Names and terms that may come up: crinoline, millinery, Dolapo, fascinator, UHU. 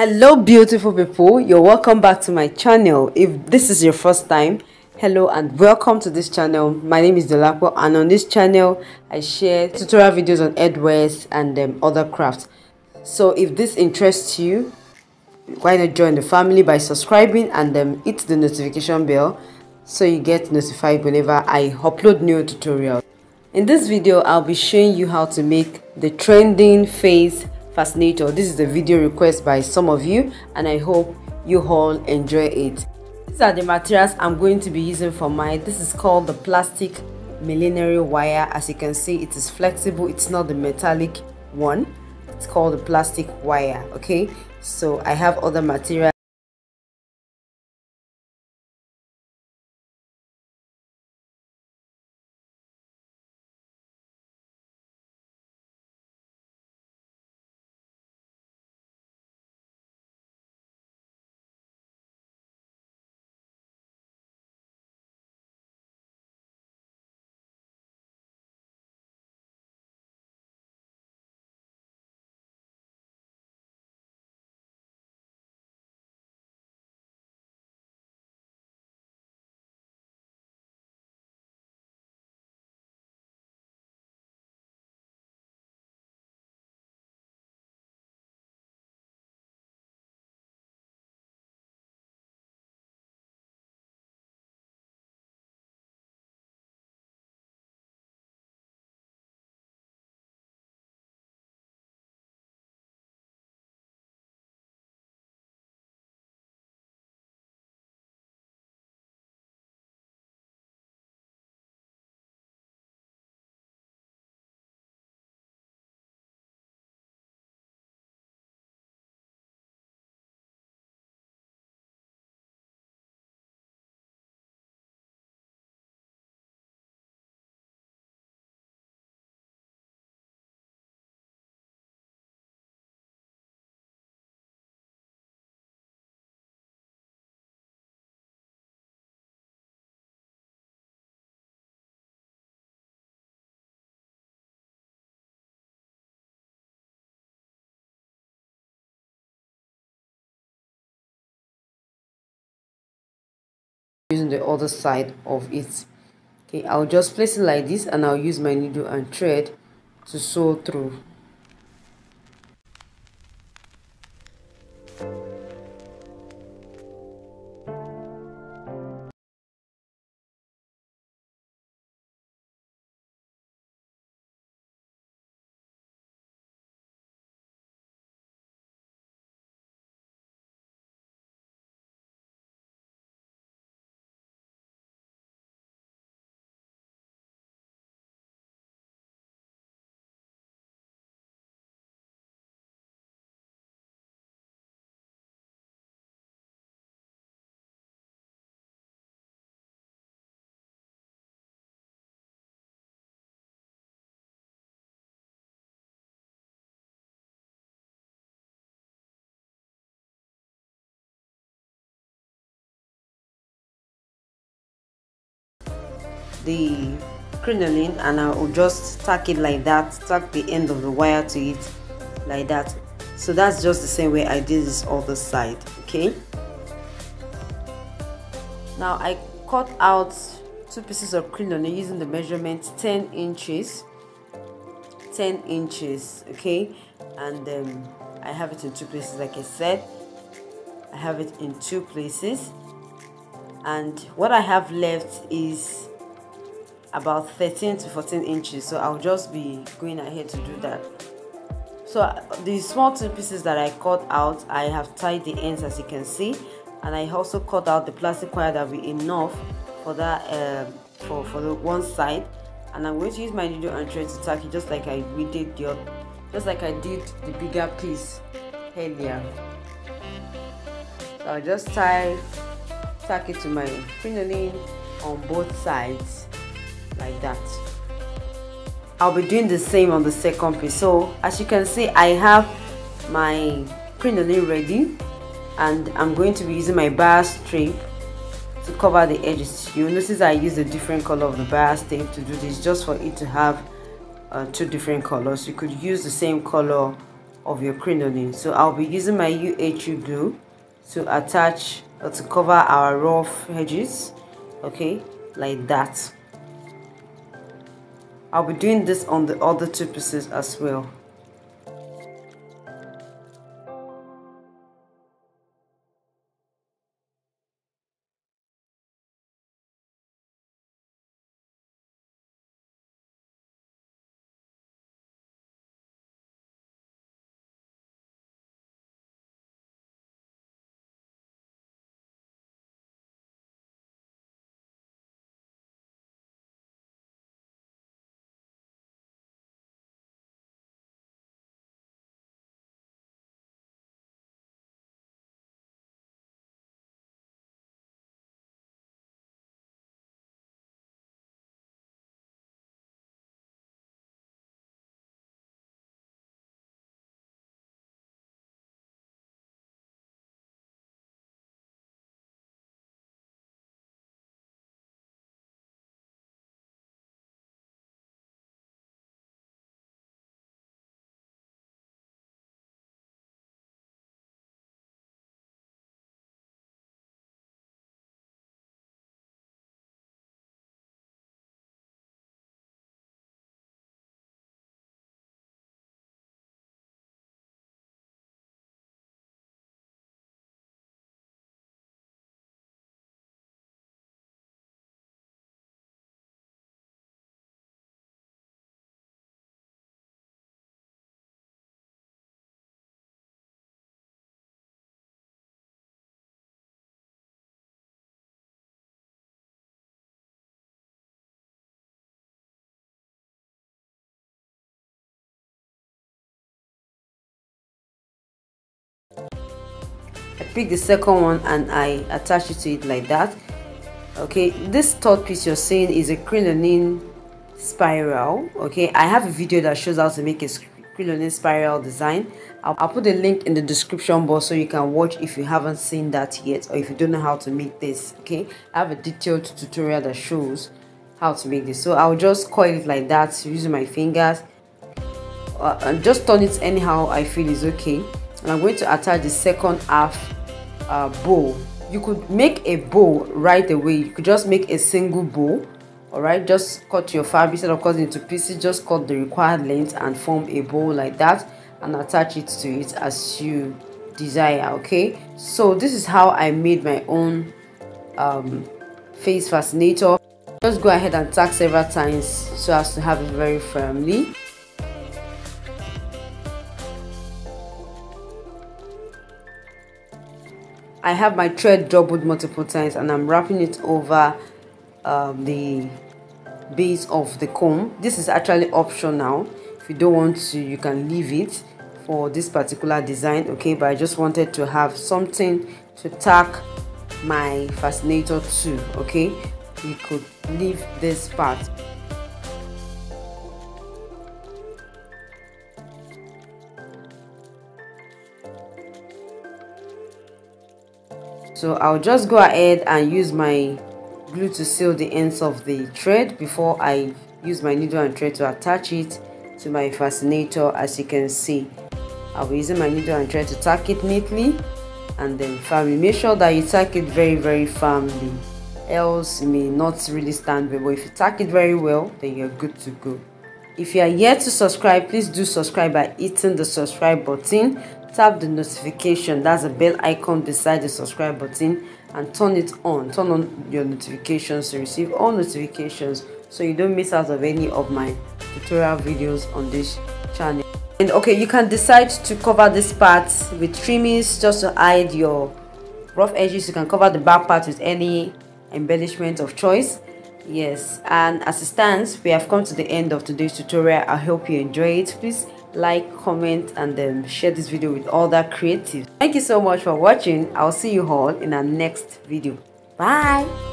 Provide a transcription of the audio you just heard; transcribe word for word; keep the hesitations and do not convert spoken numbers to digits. Hello beautiful people, you're welcome back to my channel. If this is your first time, hello and welcome to this channel. My name is Dolapo, and on this channel I share tutorial videos on headwares and um, other crafts. So if this interests you, why not join the family by subscribing and um, hit the notification bell so you get notified whenever I upload new tutorials. In this video I'll be showing you how to make the trending face fascinator. This is the video request by some of you, and I hope you all enjoy it. These are the materials I'm going to be using for mine. This is called the plastic millinery wire. As you can see, it is flexible, it's not the metallic one. It's called the plastic wire. Okay, so I have other materials. Using the other side of it. Okay, I'll just place it like this, and I'll use my needle and thread to sew through. The crinoline, and I will just tack it like that, tack the end of the wire to it like that. So that's just the same way I did this other side. Okay, now I cut out two pieces of crinoline using the measurement ten inches ten inches. Okay, and then I have it in two places. Like I said, I have it in two places, and what I have left is about thirteen to fourteen inches, so I'll just be going ahead to do that. So the small two pieces that I cut out, I have tied the ends, as you can see, and I also cut out the plastic wire that will be enough for that uh, for, for the one side. And I'm going to use my needle and thread to tack it, just like I we did the other, just like I did the bigger piece earlier. So I'll just tie tack it to my crinoline on both sides like that. I'll be doing the same on the second piece. So as you can see, I have my crinoline ready, and I'm going to be using my bias tape to cover the edges. You'll notice I use a different color of the bias tape to do this, just for it to have uh, two different colors. You could use the same color of your crinoline. So I'll be using my U H U glue to attach or to cover our rough edges, okay, like that. I'll be doing this on the other two pieces as well. I pick the second one and I attach it to it like that. Okay, this third piece you're seeing is a crinoline spiral. Okay, I have a video that shows how to make a crinoline spiral design. I'll, I'll put the link in the description box so you can watch if you haven't seen that yet, or if you don't know how to make this. Okay, I have a detailed tutorial that shows how to make this. So I'll just coil it like that using my fingers, uh, and just turn it anyhow I feel is okay. And I'm going to attach the second half uh, bow. You could make a bow right away. You could just make a single bow, all right? Just cut your fabric, instead of cutting into pieces, just cut the required length and form a bow like that and attach it to it as you desire, okay? So this is how I made my own um, face fascinator. Just go ahead and tack several times so as to have it very firmly. I have my thread doubled multiple times and I'm wrapping it over um, the base of the comb. This is actually optional. If you don't want to, you can leave it for this particular design, okay? But I just wanted to have something to tack my fascinator to, okay? You could leave this part. So I'll just go ahead and use my glue to seal the ends of the thread before I use my needle and thread to attach it to my fascinator. As you can see, I'll be using my needle and thread to tack it neatly and then firmly. Make sure that you tack it very very firmly, else it may not really stand well. But if you tack it very well, then you're good to go. If you are yet to subscribe, please do subscribe by hitting the subscribe button. Tap the notification, that's a bell icon beside the subscribe button, and turn it on. Turn on your notifications to receive all notifications so you don't miss out of any of my tutorial videos on this channel. And okay, you can decide to cover this part with trimmings just to hide your rough edges. You can cover the back part with any embellishment of choice. Yes, and as it stands, we have come to the end of today's tutorial. I hope you enjoy it. Please like, comment, and then share this video with other creatives. Thank you so much for watching. I'll see you all in our next video. Bye.